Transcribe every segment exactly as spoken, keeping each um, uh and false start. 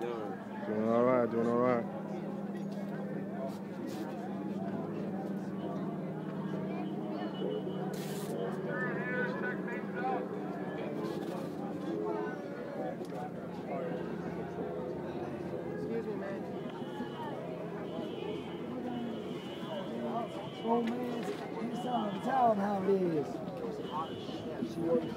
doing? Doing all right, doing all right. Excuse me, man. Oh, man, you sound tell them how it is. Excuse me.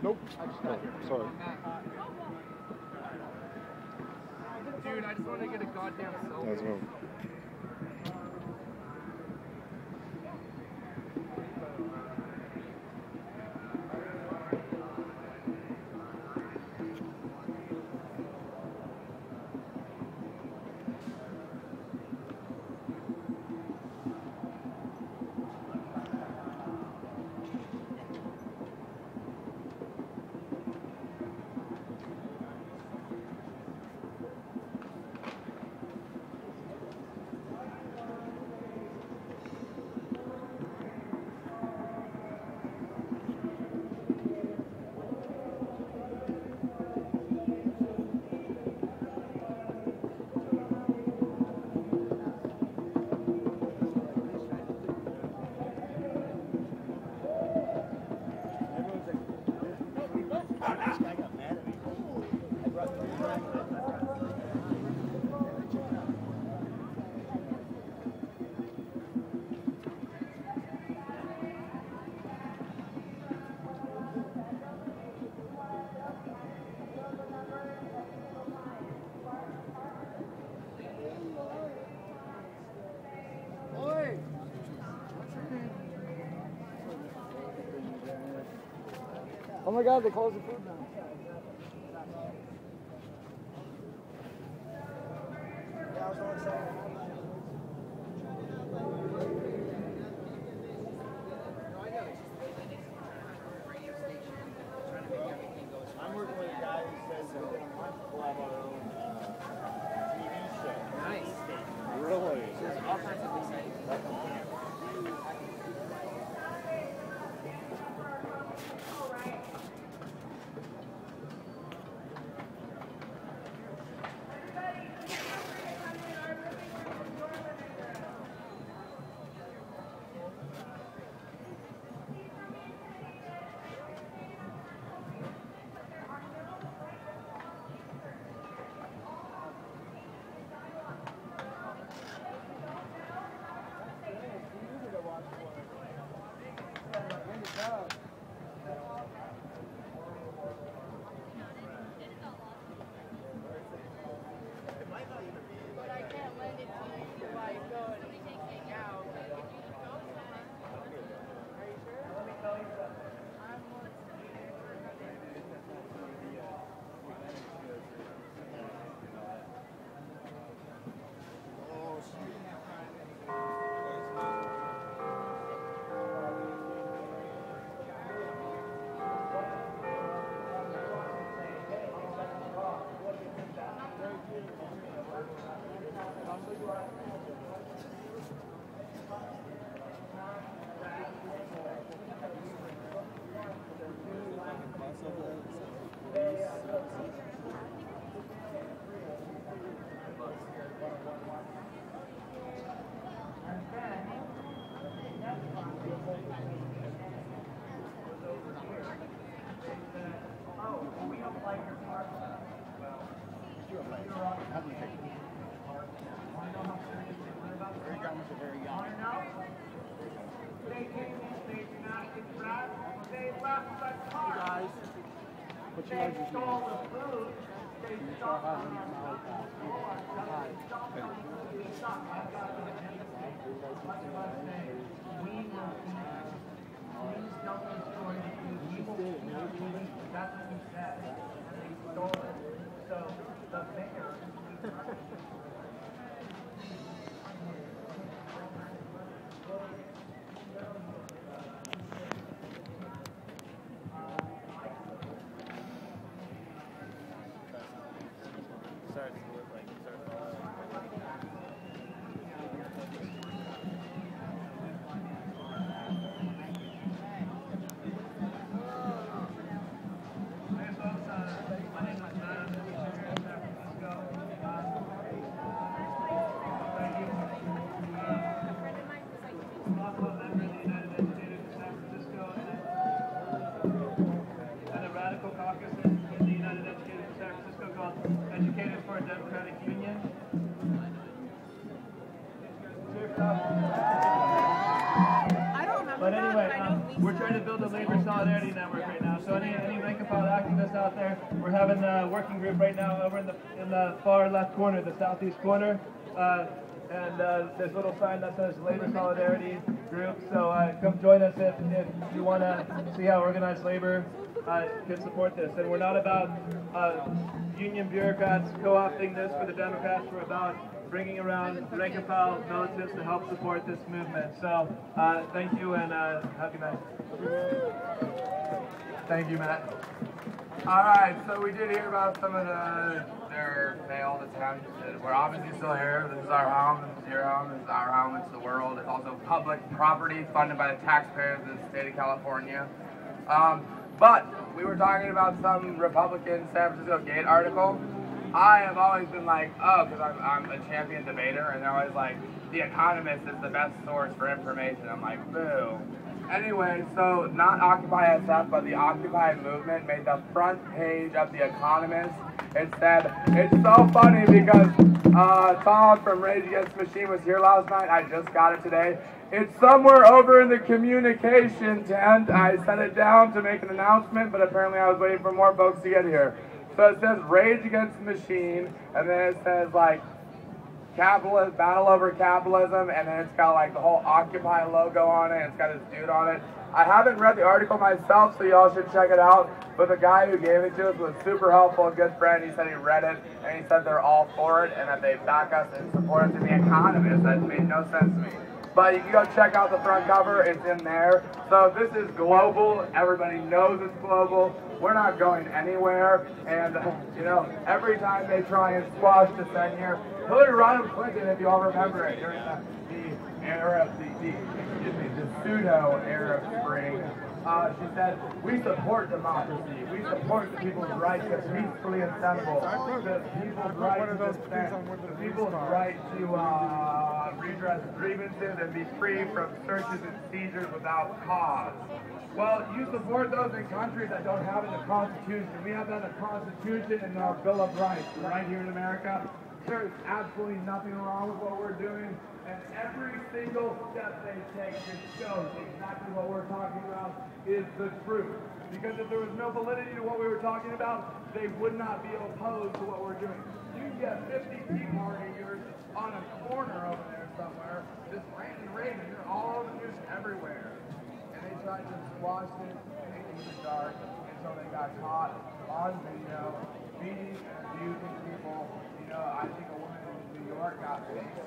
Nope. I just got here. Sorry. Dude, I just want to get a goddamn selfie. That's right. Oh my God, they closed the food now. Yeah, I was always saying. They stole the food. They stopped on their mouth. They stopped on the food. They stopped on the food. We will eat. Please don't destroy the food. We will eat. That's what we said. And they stole it. So the mayor. Solidarity Network right now. So any any rank and file activists out there, we're having a working group right now over in the in the far left corner, the southeast corner, uh, and uh, there's a little sign that says Labor Solidarity Group. So uh, come join us if if you want to see how organized labor uh, can support this. And we're not about uh, union bureaucrats co-opting this for the Democrats. We're about bringing around rank and file militants to help support this movement. So uh, thank you and uh, have a good night. Thank you, Matt. All right, so we did hear about some of the their failed attempts. We're obviously still here. This is our home. This is your home. This is our home. It's the world. It's also public property funded by the taxpayers of the state of California. Um, but we were talking about some Republican San Francisco Gate article. I have always been like, oh, because I'm, I'm a champion debater, and they're always like, The Economist is the best source for information. I'm like, boo. Anyway, so not Occupy S F, but the Occupy movement made the front page of The Economist. It said, it's so funny because uh, Tom from Rage Against the Machine was here last night. I just got it today. It's somewhere over in the communication tent. I set it down to make an announcement, but apparently I was waiting for more folks to get here. So it says Rage Against the Machine, and then it says, like, capitalist, battle over capitalism, and then it's got, like, the whole Occupy logo on it, and it's got this dude on it. I haven't read the article myself, so y'all should check it out, but the guy who gave it to us was super helpful, a good friend. He said he read it, and he said they're all for it, and that they back us and support us in The Economist. That made no sense to me. But you can go check out the front cover, it's in there. So this is global, everybody knows it's global. We're not going anywhere, and, uh, you know, every time they try and squash this thing here, Hillary Rodham Clinton, if you all remember it, during the, the Arab, the, the, excuse me, the pseudo-Arab Spring, uh, she said, we support democracy, we support the people's right to peacefully assemble, the people's right to stand, the people's right to, uh, redress grievances and be free from searches and seizures without cause. Well, you support those in countries that don't have it in the Constitution. We have that in the Constitution and our Bill of Rights right here in America. There is absolutely nothing wrong with what we're doing, and every single step they take just shows exactly what we're talking about is the truth. Because if there was no validity to what we were talking about, they would not be opposed to what we're doing. You get fifty people arguers on a corner over there somewhere, just ranting, raving. They're all over the news everywhere. And they tried to squash it, make it in the dark, until they got caught on video, beating and abusing people. You know, I think a woman in New York got beat.